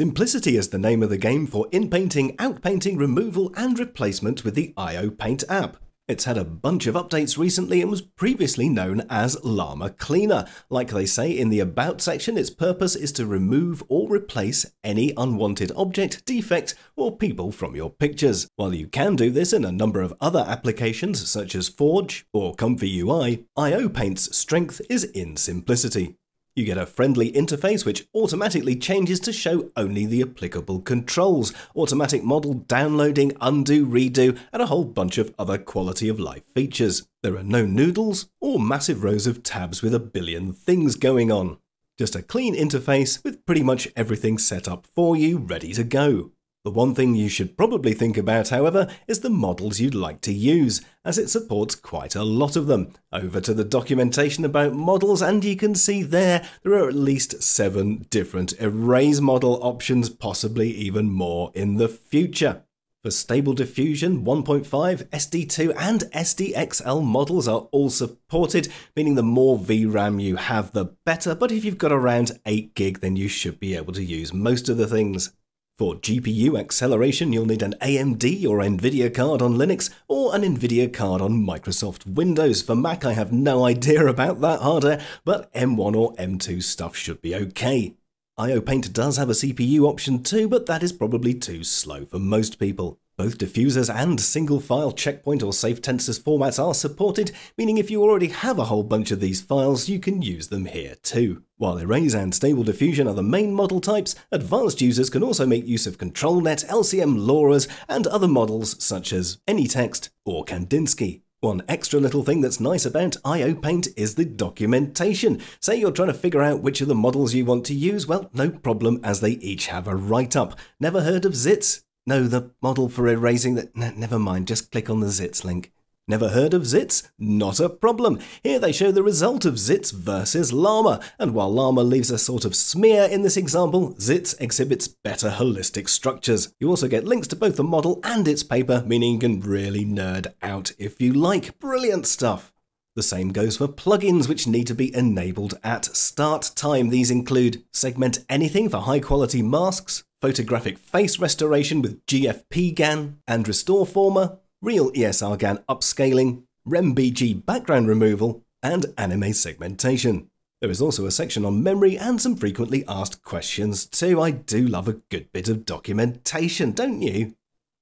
Simplicity is the name of the game for inpainting, outpainting, removal and replacement with the IOPaint app. It's had a bunch of updates recently and was previously known as Lama Cleaner. Like they say in the About section, its purpose is to remove or replace any unwanted object, defect or people from your pictures. While you can do this in a number of other applications such as Forge or ComfyUI, IOPaint's strength is in simplicity. You get a friendly interface which automatically changes to show only the applicable controls, automatic model downloading, undo, redo, and a whole bunch of other quality of life features. There are no noodles or massive rows of tabs with a billion things going on. Just a clean interface with pretty much everything set up for you, ready to go. The one thing you should probably think about, however, is the models you'd like to use, as it supports quite a lot of them. Over to the documentation about models, and you can see there are at least 7 different erase model options, possibly even more in the future. For Stable Diffusion, 1.5, SD2 and SDXL models are all supported, meaning the more VRAM you have, the better, but if you've got around 8 gig, then you should be able to use most of the things. For GPU acceleration, you'll need an AMD or NVIDIA card on Linux or an NVIDIA card on Microsoft Windows. For Mac, I have no idea about that hardware, but M1 or M2 stuff should be okay. IOPaint does have a CPU option too, but that is probably too slow for most people. Both diffusers and single file checkpoint or safe tensors formats are supported, meaning if you already have a whole bunch of these files, you can use them here too. While Erase and Stable Diffusion are the main model types, advanced users can also make use of ControlNet, LCM, LORAs, and other models such as AnyText or Kandinsky. One extra little thing that's nice about IOPaint is the documentation. Say you're trying to figure out which of the models you want to use, well, no problem, as they each have a write-up. Never heard of ZITS? No, the model for erasing that. Never mind, just click on the ZITS link. Never heard of ZITS? Not a problem. Here they show the result of ZITS versus Lama, and while Lama leaves a sort of smear in this example, ZITS exhibits better holistic structures. You also get links to both the model and its paper, meaning you can really nerd out if you like. Brilliant stuff. The same goes for plugins, which need to be enabled at start time. These include Segment Anything for high quality masks, Photographic Face Restoration with GFPGAN and Restoreformer, Real ESRGAN Upscaling, REMBG Background Removal, and Anime Segmentation. There is also a section on memory and some frequently asked questions too. I do love a good bit of documentation, don't you?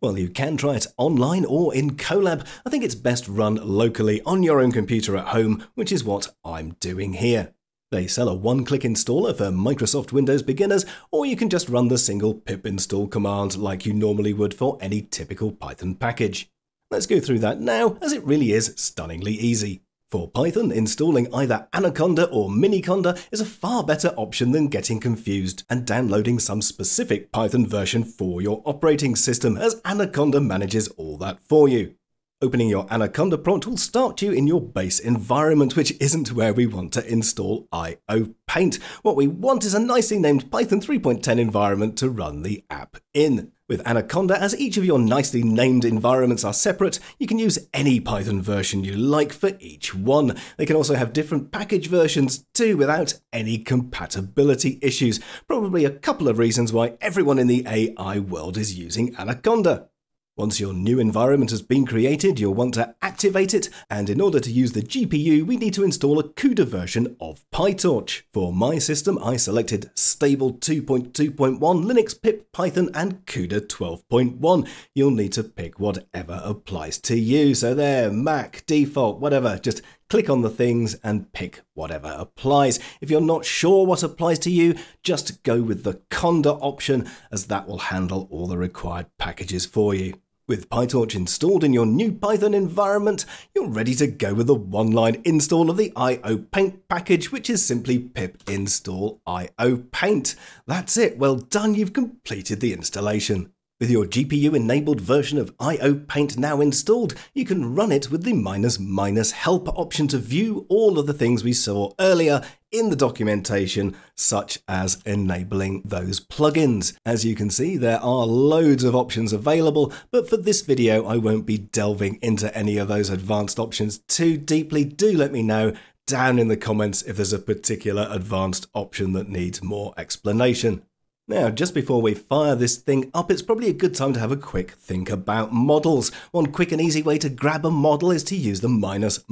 Well, you can try it online or in Colab. I think it's best run locally on your own computer at home, which is what I'm doing here. They sell a one-click installer for Microsoft Windows beginners, or you can just run the single pip install command like you normally would for any typical Python package. Let's go through that now, as it really is stunningly easy. For Python, installing either Anaconda or Miniconda is a far better option than getting confused and downloading some specific Python version for your operating system, as Anaconda manages all that for you. Opening your Anaconda prompt will start you in your base environment, which isn't where we want to install IOPaint. What we want is a nicely named Python 3.10 environment to run the app in. With Anaconda, as each of your nicely named environments are separate, you can use any Python version you like for each one. They can also have different package versions too, without any compatibility issues. Probably a couple of reasons why everyone in the AI world is using Anaconda. Once your new environment has been created, you'll want to activate it, and in order to use the GPU, we need to install a CUDA version of PyTorch. For my system, I selected Stable 2.2.1, Linux, pip, Python, and CUDA 12.1. You'll need to pick whatever applies to you. So there, Mac, default, whatever, just click on the things and pick whatever applies. If you're not sure what applies to you, just go with the Conda option, as that will handle all the required packages for you. With PyTorch installed in your new Python environment, you're ready to go with a one-line install of the IOPaint package, which is simply pip install IOPaint. That's it, well done, you've completed the installation. With your GPU-enabled version of IOPaint now installed, you can run it with the --help option to view all of the things we saw earlier in the documentation, such as enabling those plugins. As you can see, there are loads of options available, but for this video, I won't be delving into any of those advanced options too deeply. Do let me know down in the comments if there's a particular advanced option that needs more explanation. Now, just before we fire this thing up, it's probably a good time to have a quick think about models. One quick and easy way to grab a model is to use the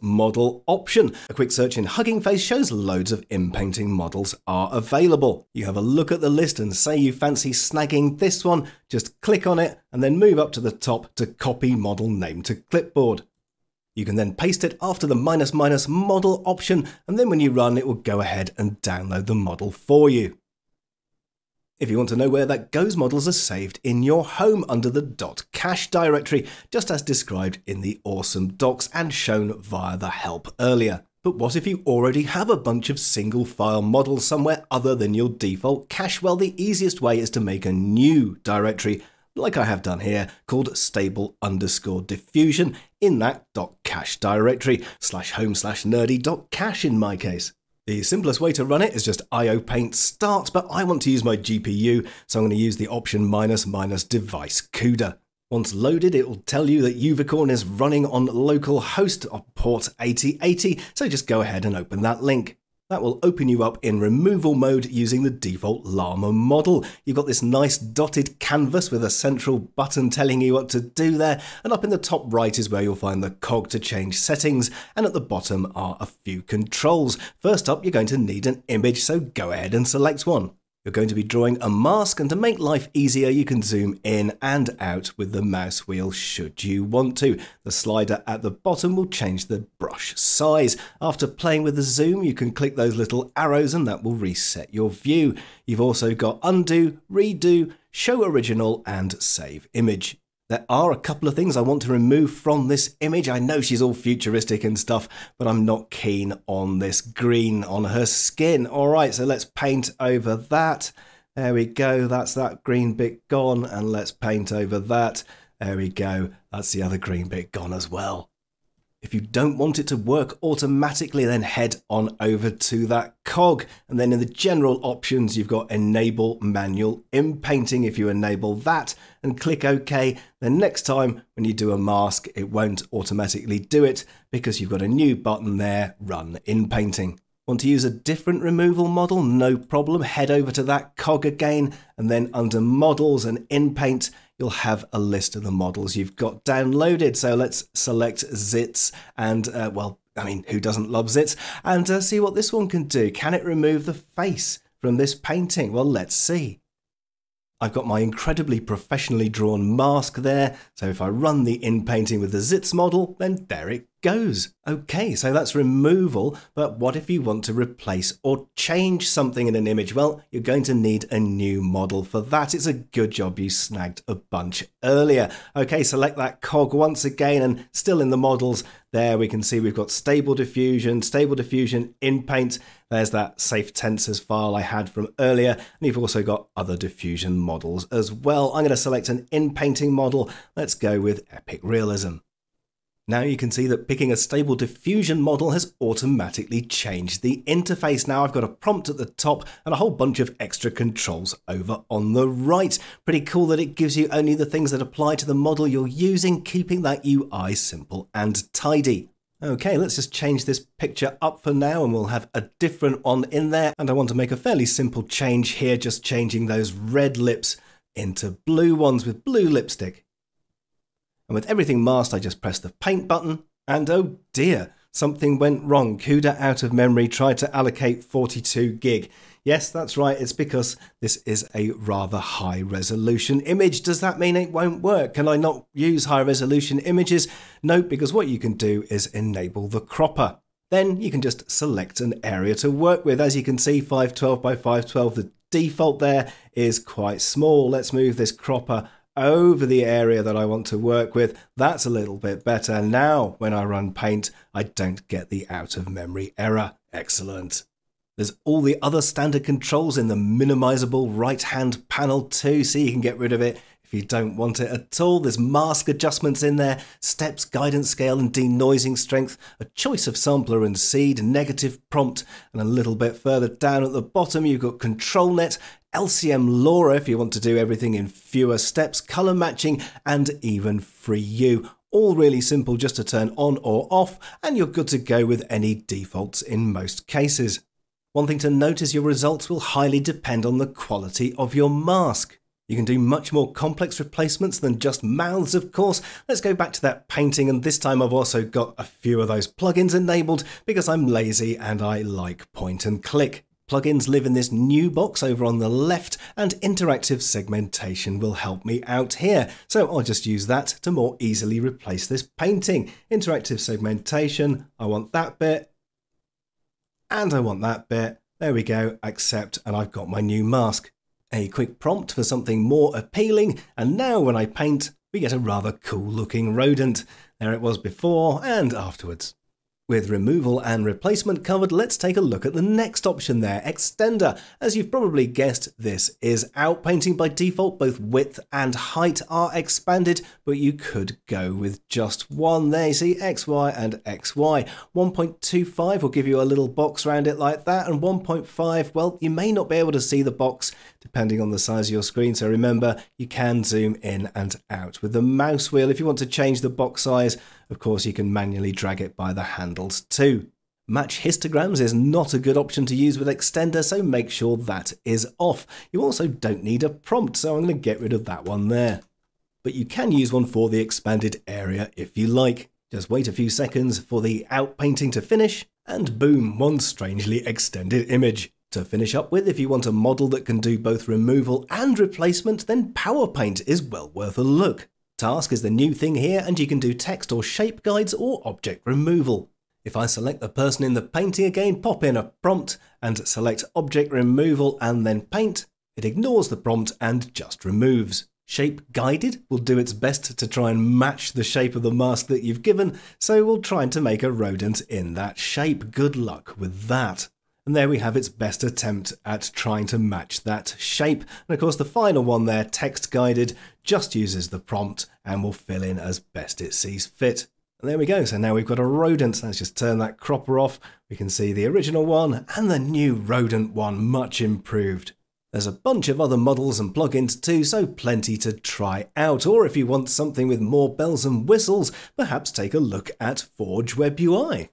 --" model option. A quick search in Hugging Face shows loads of inpainting models are available. You have a look at the list and say you fancy snagging this one, just click on it and then move up to the top to copy model name to clipboard. You can then paste it after the --" model option, and then when you run, it will go ahead and download the model for you. If you want to know where that goes, models are saved in your home under the .cache directory, just as described in the awesome docs and shown via the help earlier. But what if you already have a bunch of single file models somewhere other than your default cache? Well, the easiest way is to make a new directory, like I have done here, called stable_diffusion in that .cache directory, /home/nerdy.cache in my case. The simplest way to run it is just IOPaint start, but I want to use my GPU, so I'm going to use the option --" device CUDA. Once loaded, it will tell you that Uvicorn is running on local host on port 8080, so just go ahead and open that link. That will open you up in removal mode using the default Lama model. You've got this nice dotted canvas with a central button telling you what to do there, and up in the top right is where you'll find the cog to change settings, and at the bottom are a few controls. First up, you're going to need an image, so go ahead and select one. You're going to be drawing a mask, and to make life easier, you can zoom in and out with the mouse wheel should you want to. The slider at the bottom will change the brush size. After playing with the zoom, you can click those little arrows and that will reset your view. You've also got undo, redo, show original, and save image. There are a couple of things I want to remove from this image. I know she's all futuristic and stuff, but I'm not keen on this green on her skin. All right, so let's paint over that. There we go. That's that green bit gone. And let's paint over that. There we go. That's the other green bit gone as well. If you don't want it to work automatically, then head on over to that cog. And then in the general options, you've got enable manual inpainting. If you enable that and click OK, then next time when you do a mask, it won't automatically do it because you've got a new button there, run inpainting. Want to use a different removal model? No problem. Head over to that cog again, and then under models and inpaint, you'll have a list of the models you've got downloaded. So let's select ZITS and, well, I mean, who doesn't love ZITS? And see what this one can do. Can it remove the face from this painting? Well, let's see. I've got my incredibly professionally drawn mask there. So if I run the inpainting with the ZITS model, then there it goes. Okay, so that's removal, but what if you want to replace or change something in an image? Well, you're going to need a new model for that. It's a good job you snagged a bunch earlier. Okay, select that cog once again, and still in the models there, we can see we've got Stable Diffusion, InPaint. There's that safe tensors file I had from earlier, and you've also got other diffusion models as well. I'm going to select an inpainting model. Let's go with Epic Realism. Now you can see that picking a Stable Diffusion model has automatically changed the interface. Now I've got a prompt at the top and a whole bunch of extra controls over on the right. Pretty cool that it gives you only the things that apply to the model you're using, keeping that UI simple and tidy. Okay, let's just change this picture up for now and we'll have a different one in there. And I want to make a fairly simple change here, just changing those red lips into blue ones with blue lipstick. And with everything masked, I just press the paint button, and oh dear, something went wrong. CUDA out of memory tried to allocate 42 gig. Yes, that's right, it's because this is a rather high resolution image. Does that mean it won't work? Can I not use high resolution images? No, because what you can do is enable the cropper. Then you can just select an area to work with. As you can see, 512 by 512, the default there is quite small. Let's move this cropper over the area that I want to work with. That's a little bit better. Now, when I run Paint, I don't get the out of memory error. Excellent. There's all the other standard controls in the minimizable right-hand panel too, so you can get rid of it if you don't want it at all. There's mask adjustments in there, steps, guidance scale and denoising strength, a choice of sampler and seed, negative prompt, and a little bit further down at the bottom, you've got ControlNet, LCM LoRa if you want to do everything in fewer steps, color matching, and even FreeU. All really simple just to turn on or off, and you're good to go with any defaults in most cases. One thing to note is your results will highly depend on the quality of your mask. You can do much more complex replacements than just mouths, of course. Let's go back to that painting, and this time I've also got a few of those plugins enabled because I'm lazy and I like point and click. Plugins live in this new box over on the left, and interactive segmentation will help me out here. So I'll just use that to more easily replace this painting. Interactive segmentation, I want that bit, and I want that bit. There we go, accept, and I've got my new mask. A quick prompt for something more appealing, and now when I paint, we get a rather cool looking rodent. There it was before and afterwards. With removal and replacement covered, let's take a look at the next option there, Extender. As you've probably guessed, this is outpainting by default. Both width and height are expanded, but you could go with just one there. You see XY and XY. 1.25 will give you a little box around it like that, and 1.5, well, you may not be able to see the box depending on the size of your screen. So remember, you can zoom in and out with the mouse wheel. If you want to change the box size, of course, you can manually drag it by the handles too. Match histograms is not a good option to use with Extender, so make sure that is off. You also don't need a prompt, so I'm going to get rid of that one there. But you can use one for the expanded area if you like. Just wait a few seconds for the outpainting to finish, and boom, one strangely extended image. To finish up with, if you want a model that can do both removal and replacement, then PowerPaint is well worth a look. Task is the new thing here, and you can do text or shape guides or object removal. If I select the person in the painting again, pop in a prompt and select object removal and then paint, it ignores the prompt and just removes. Shape guided will do its best to try and match the shape of the mask that you've given, so we'll try to make a rodent in that shape. Good luck with that. And there we have its best attempt at trying to match that shape. And of course, the final one there, text guided, just uses the prompt and will fill in as best it sees fit. And there we go. So now we've got a rodent. Let's just turn that cropper off. We can see the original one and the new rodent one, much improved. There's a bunch of other models and plugins too, so plenty to try out. Or if you want something with more bells and whistles, perhaps take a look at Forge Web UI.